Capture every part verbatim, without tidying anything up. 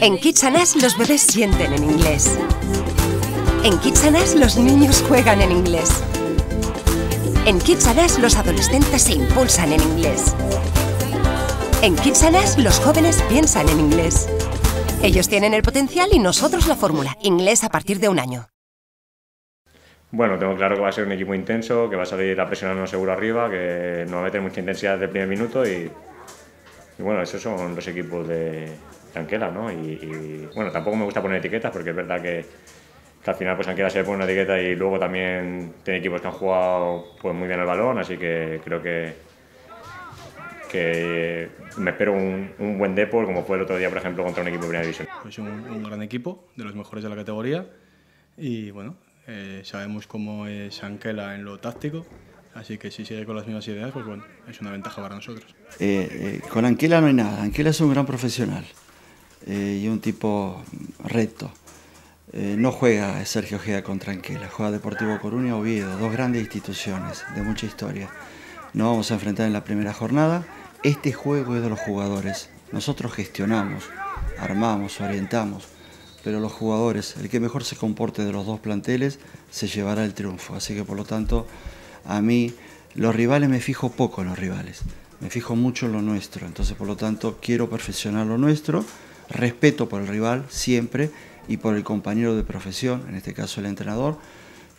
En Kids and Us los bebés sienten en inglés. En Kids and Us los niños juegan en inglés. En Kids and Us los adolescentes se impulsan en inglés. En Kids and Us los jóvenes piensan en inglés. Ellos tienen el potencial y nosotros la fórmula. Inglés a partir de un año. Bueno, tengo claro que va a ser un equipo intenso, que va a salir a presionarnos seguro arriba, que nos va a meter mucha intensidad desde el primer minuto y, y bueno, esos son los equipos de Anquela, ¿no? Y, y bueno, tampoco me gusta poner etiquetas porque es verdad que, que al final pues Anquela se le pone una etiqueta y luego también tiene equipos que han jugado pues muy bien el balón, así que creo que, que me espero un, un buen depor como fue el otro día, por ejemplo, contra un equipo de primera división. Es un, un gran equipo, de los mejores de la categoría y bueno, Eh, sabemos cómo es Anquela en lo táctico, así que si sigue con las mismas ideas, pues bueno, es una ventaja para nosotros. Eh, eh, con Anquela no hay nada, Anquela es un gran profesional eh, y un tipo recto. Eh, no juega Sergio Ogea contra Anquela, juega Deportivo Coruña, Oviedo, dos grandes instituciones de mucha historia. Nos vamos a enfrentar en la primera jornada. Este juego es de los jugadores, nosotros gestionamos, armamos, orientamos, pero los jugadores, el que mejor se comporte de los dos planteles, se llevará el triunfo. Así que, por lo tanto, a mí, los rivales me fijo poco en los rivales, me fijo mucho en lo nuestro. Entonces, por lo tanto, quiero perfeccionar lo nuestro, respeto por el rival siempre y por el compañero de profesión, en este caso el entrenador,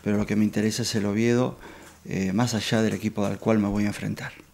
pero lo que me interesa es el Oviedo, eh, más allá del equipo al cual me voy a enfrentar.